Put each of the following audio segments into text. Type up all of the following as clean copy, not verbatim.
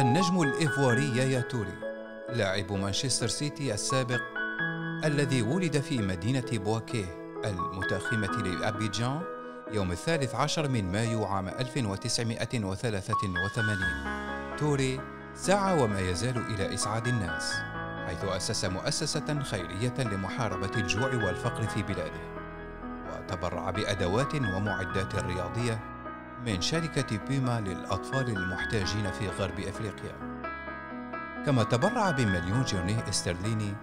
النجم الإيفواري يايا توري لاعب مانشستر سيتي السابق الذي ولد في مدينة بواكيه المتاخمة لأبيجان يوم 13 مايو عام 1983. توري سعى وما يزال إلى إسعاد الناس، حيث أسس مؤسسة خيرية لمحاربة الجوع والفقر في بلاده، وتبرع بأدوات ومعدات رياضية من شركة بوما للأطفال المحتاجين في غرب أفريقيا، كما تبرع ب1,000,000 جنيه استرليني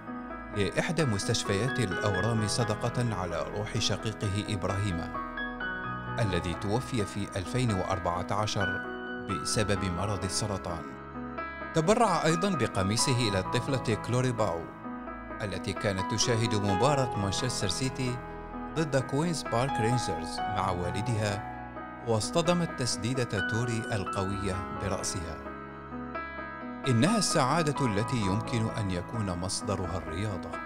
لإحدى مستشفيات الأورام صدقة على روح شقيقه إبراهيم الذي توفي في 2014 بسبب مرض السرطان. تبرع أيضاً بقميصه إلى الطفلة كلوري باو التي كانت تشاهد مباراة مانشستر سيتي ضد كوينز بارك رينجرز مع والدها، واصطدمت تسديدة توري القوية برأسها. إنها السعادة التي يمكن أن يكون مصدرها الرياضة.